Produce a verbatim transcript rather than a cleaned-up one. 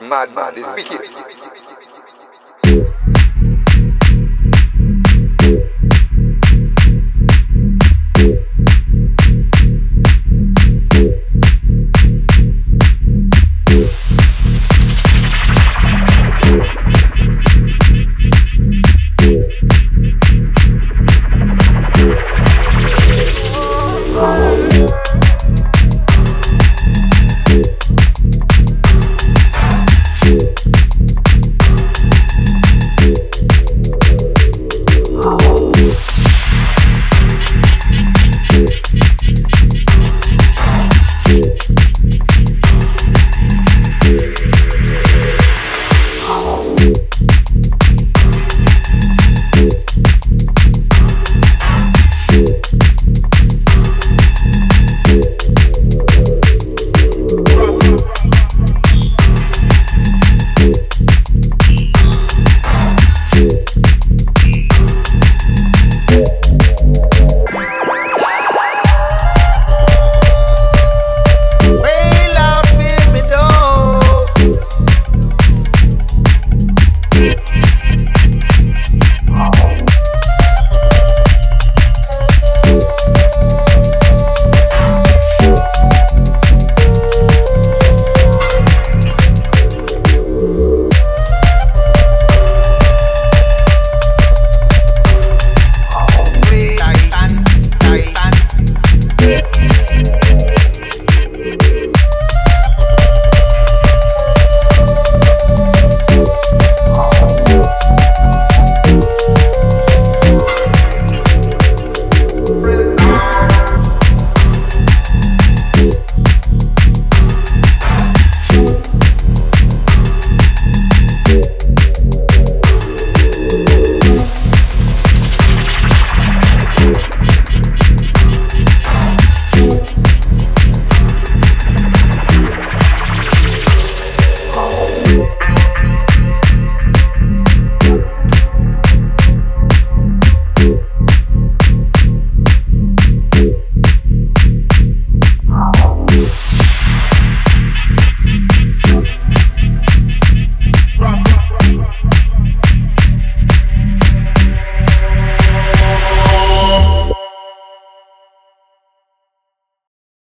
This madman is wicked.